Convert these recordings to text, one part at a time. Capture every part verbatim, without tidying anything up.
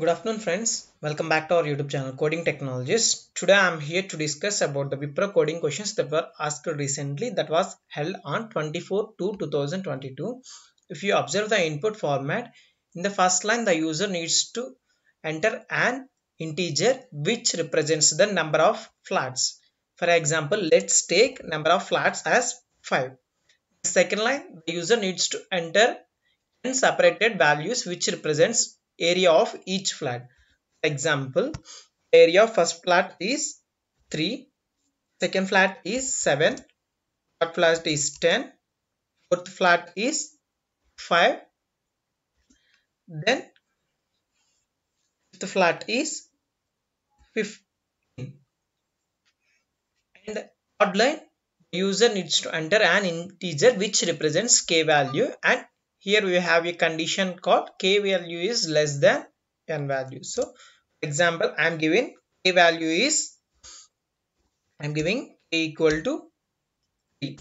Good afternoon friends, welcome back to our YouTube channel Coding Technologies. Today I am here to discuss about the Wipro coding questions that were asked recently, that was held on twenty-fourth to two thousand twenty-two. If you observe the input format, in the first line the user needs to enter an integer which represents the number of flats. For example, let's take number of flats as five. The second line, the user needs to enter n separated values which represents area of each flat. For example, area of first flat is three, second flat is seven, third flat is ten, fourth flat is five, then fifth flat is fifteen. And odd line, the user needs to enter an integer which represents k value, and here we have a condition called k value is less than n value. So, for example, I am giving k value is, I am giving k equal to three.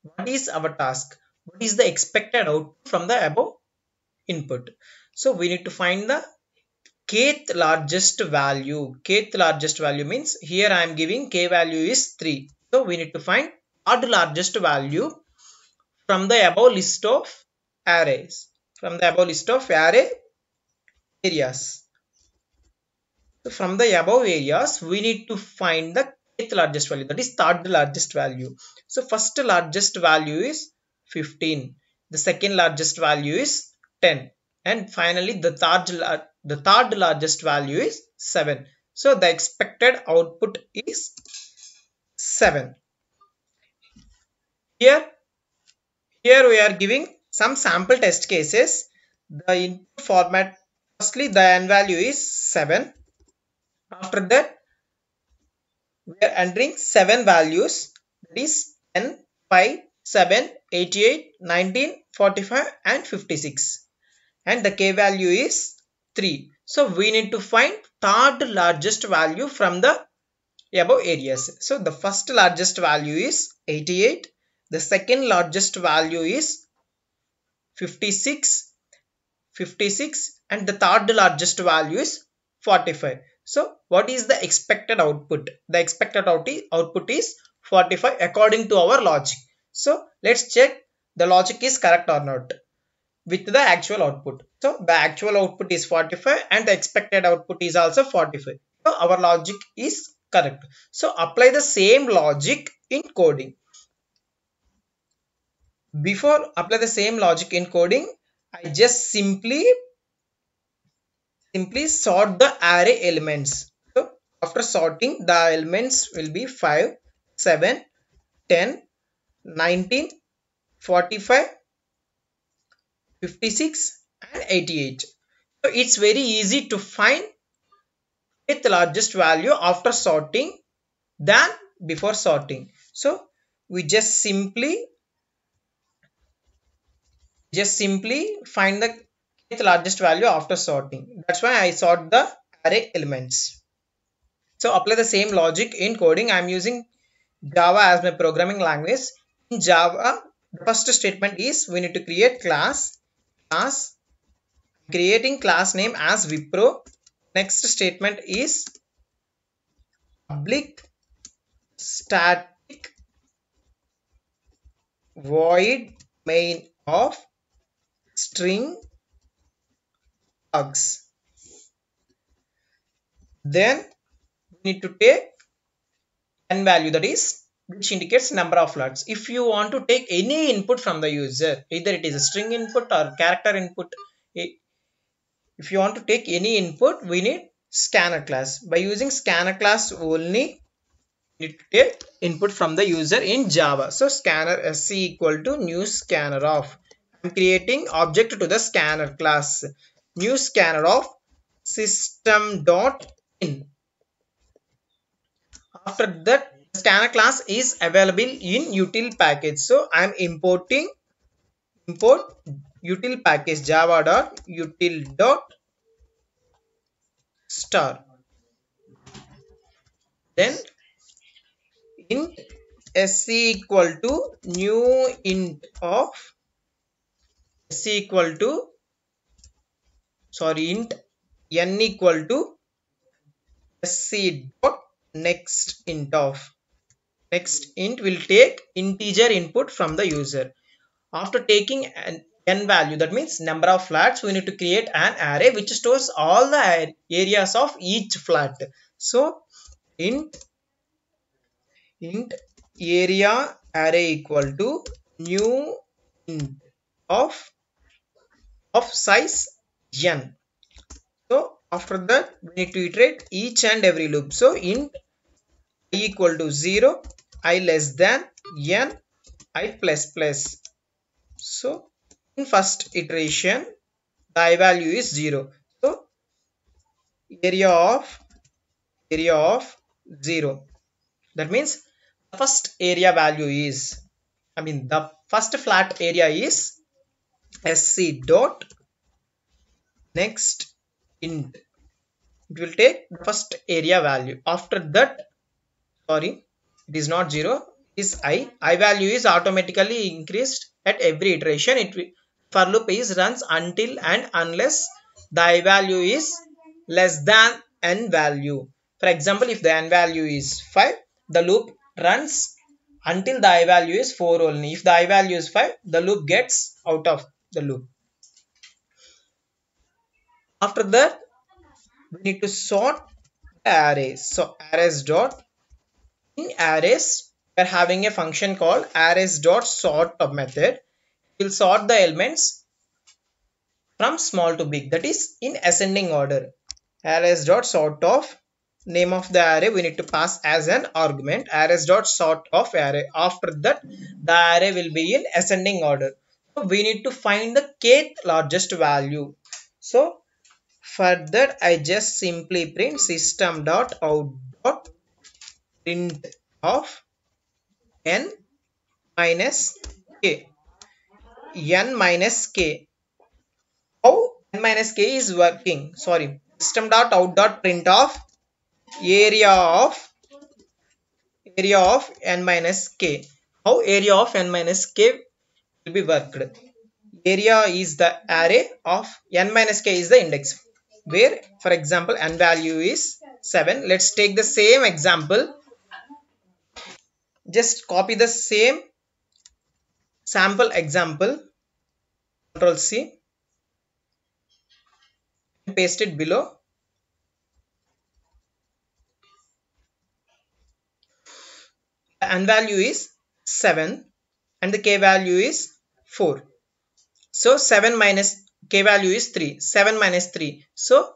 What is our task? What is the expected output from the above input? So, we need to find the kth largest value. Kth largest value means here I am giving k value is three. So, we need to find odd largest value from the above list of arrays, from the above list of array areas. So from the above areas we need to find the kth largest value, that is third largest value. So first largest value is fifteen, the second largest value is ten, and finally the third, the third largest value is seven. So the expected output is seven. Here, here we are giving some sample test cases. The input format, firstly the n value is seven. After that we are entering seven values, that is ten, five, seven, eighty-eight, nineteen, forty-five and fifty-six, and the k value is three. So we need to find third largest value from the above areas. So the first largest value is eighty-eight, the second largest value is fifty-six, fifty-six, and the third largest value is forty-five. So what is the expected output? The expected output is forty-five according to our logic. So let's check the logic is correct or not with the actual output. So the actual output is forty-five and the expected output is also forty-five. So our logic is correct. So apply the same logic in coding. Before apply the same logic in coding, I just simply simply sort the array elements. So after sorting, the elements will be five, seven, ten, nineteen, forty-five, fifty-six and eighty-eight. So it's very easy to find the largest value after sorting than before sorting. So we just simply Just simply find the kth largest value after sorting. That's why I sort the array elements. So apply the same logic in coding. I am using Java as my programming language. In Java, the first statement is we need to create class. Class. Creating class name as Wipro. Next statement is public static void main of string args. Then we need to take n value, that is which indicates number of flats. If you want to take any input from the user, either it is a string input or character input, if you want to take any input we need scanner class. By using scanner class only we need to take input from the user in Java. So scanner sc equal to new scanner of, creating object to the scanner class, new scanner of system.in. After that, scanner class is available in util package. So I am importing import util package java.util.star. Then int sc equal to new int of c equal to sorry int n equal to sc dot next int of. Next int will take integer input from the user. After taking an n value, that means number of flats, we need to create an array which stores all the areas of each flat. So int int area array equal to new int of of size n. So after that we need to iterate each and every loop. So int I equal to zero, I less than n, I plus plus. So in first iteration the I value is zero, so area of area of zero. That means the first area value is, I mean the first flat area is sc dot next int. It will take the first area value. After that, sorry, it is not zero, is I. I value is automatically increased at every iteration. It will, for loop is runs until and unless the I value is less than n value. For example, if the n value is five, the loop runs until the I value is four only. If the I value is five, the loop gets out of the loop. After that, we need to sort the arrays. So arrays dot, in arrays we are having a function called arrays dot sort of method. It will sort the elements from small to big, that is in ascending order. Arrays dot sort of, name of the array we need to pass as an argument, arrays dot sort of array. After that the array will be in ascending order, so we need to find the kth largest value. So for that I just simply print system dot out dot print of n minus k. n minus k, how n minus k is working? Sorry, system dot out dot print of area of area of n minus k. How area of n minus k will be worked? Area is the array of n minus k is the index, where for example n value is seven. Let's take the same example, just copy the same sample example, Control C, and paste it below. N value is seven and the k value is four. So seven minus k value is three, seven minus three, so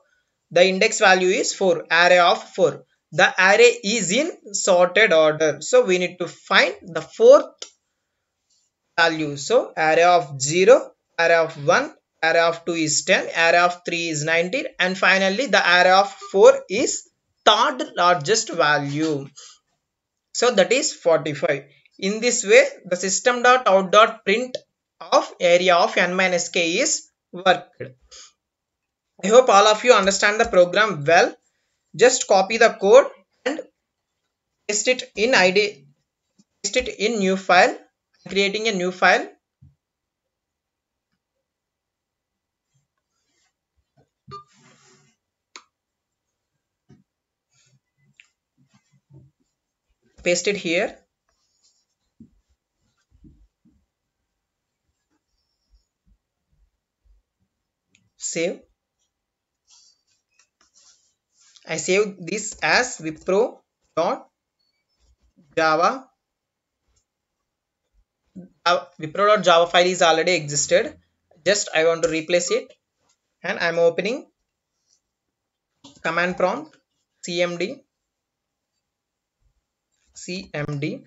the index value is four, array of four. The array is in sorted order, so we need to find the fourth value. So array of zero, array of one, array of two is ten, array of three is nineteen, and finally the array of four is third largest value. So that is forty-five. In this way the system dot out dot print of area of n minus k is worked. I hope all of you understand the program well. Just copy the code and paste it in I D, paste it in new file. I'm creating a new file. Paste it here. Save. I save this as wipro.java. Wipro.java file is already existed. Just I want to replace it, and I am opening command prompt cmd cmd.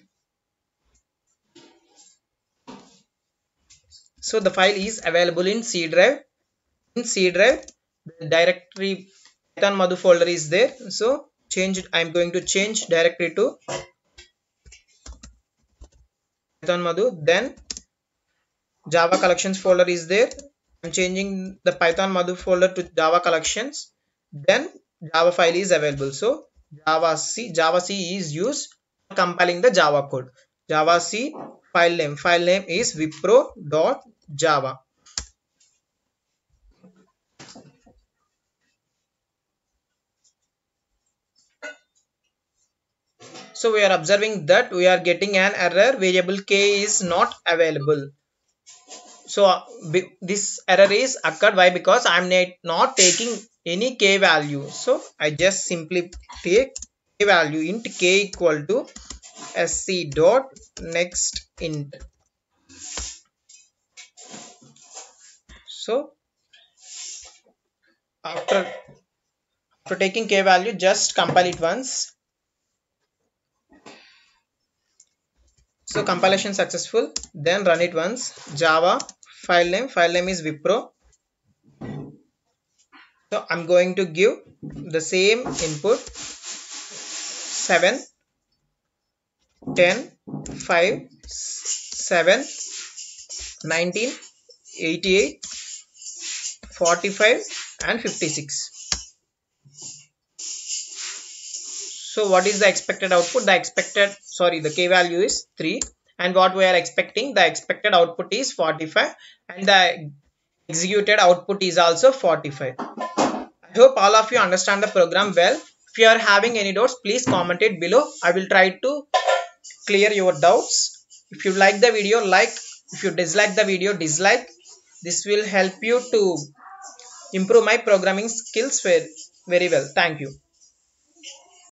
So the file is available in C drive. In C drive, the directory Python Madhu folder is there. So change. I am going to change directory to Python Madhu. Then Java collections folder is there. I am changing the Python Madhu folder to Java collections. Then Java file is available. So Java C. Java C is used for compiling the Java code. Java C file name. File name is wipro.java. So we are observing that we are getting an error, variable k is not available. So this error is occurred, why? Because I am not taking any k value. So I just simply take k value, int k equal to sc dot next int. So after, after taking k value, just compile it once. So compilation successful, then run it once. Java, file name, file name is Wipro. So I'm going to give the same input seven, ten, five, seven, nineteen, eighty-eight, forty-five and fifty-six. So what is the expected output? The expected, sorry, the k value is three, and what we are expecting, the expected output is forty-five and the executed output is also forty-five. I hope all of you understand the program well. If you are having any doubts, please comment it below. I will try to clear your doubts. If you like the video, like. If you dislike the video, dislike. This will help you to improve my programming skills very well. Thank you.